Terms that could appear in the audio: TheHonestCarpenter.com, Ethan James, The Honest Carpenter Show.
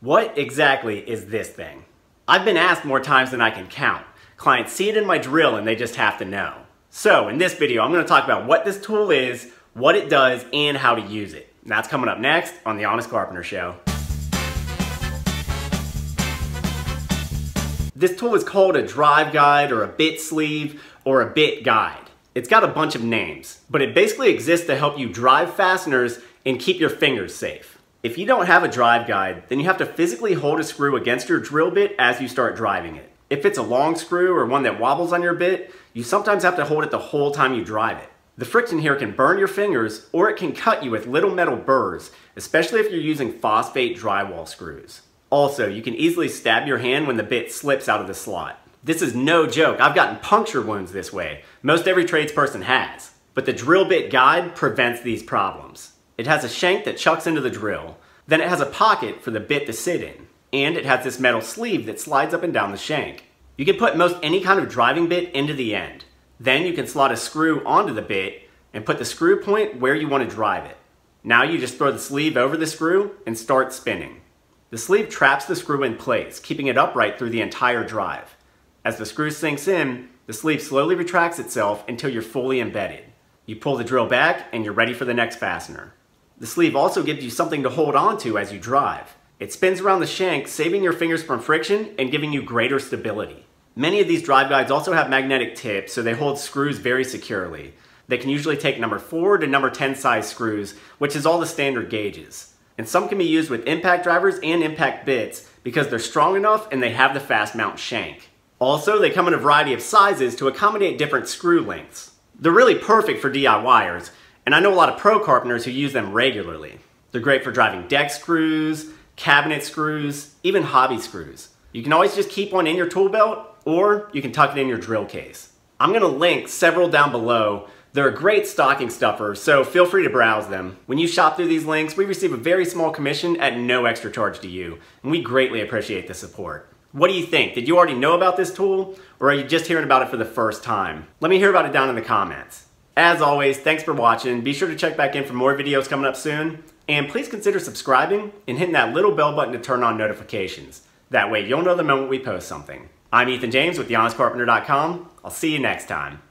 What exactly is this thing? I've been asked more times than I can count. Clients see it in my drill and they just have to know. So in this video, I'm going to talk about what this tool is, what it does, and how to use it. And that's coming up next on The Honest Carpenter Show. This tool is called a drive guide or a bit sleeve or a bit guide. It's got a bunch of names, but it basically exists to help you drive fasteners and keep your fingers safe. If you don't have a drive guide, then you have to physically hold a screw against your drill bit as you start driving it. If it's a long screw or one that wobbles on your bit, you sometimes have to hold it the whole time you drive it. The friction here can burn your fingers, or it can cut you with little metal burrs, especially if you're using phosphate drywall screws. Also, you can easily stab your hand when the bit slips out of the slot. This is no joke. I've gotten puncture wounds this way. Most every tradesperson has. But the drill bit guide prevents these problems. It has a shank that chucks into the drill, then it has a pocket for the bit to sit in, and it has this metal sleeve that slides up and down the shank. You can put most any kind of driving bit into the end. Then you can slot a screw onto the bit and put the screw point where you want to drive it. Now you just throw the sleeve over the screw and start spinning. The sleeve traps the screw in place, keeping it upright through the entire drive. As the screw sinks in, the sleeve slowly retracts itself until you're fully embedded. You pull the drill back and you're ready for the next fastener. The sleeve also gives you something to hold on to as you drive. It spins around the shank, saving your fingers from friction and giving you greater stability. Many of these drive guides also have magnetic tips, so they hold screws very securely. They can usually take number 4 to number 10 size screws, which is all the standard gauges. And some can be used with impact drivers and impact bits because they're strong enough and they have the fast mount shank. Also, they come in a variety of sizes to accommodate different screw lengths. They're really perfect for DIYers. And I know a lot of pro carpenters who use them regularly. They're great for driving deck screws, cabinet screws, even hobby screws. You can always just keep one in your tool belt, or you can tuck it in your drill case. I'm gonna link several down below. They're a great stocking stuffer, so feel free to browse them. When you shop through these links, we receive a very small commission at no extra charge to you, and we greatly appreciate the support. What do you think? Did you already know about this tool, or are you just hearing about it for the first time? Let me hear about it down in the comments. As always, thanks for watching. Be sure to check back in for more videos coming up soon. And please consider subscribing and hitting that little bell button to turn on notifications. That way you'll know the moment we post something. I'm Ethan James with TheHonestCarpenter.com. I'll see you next time.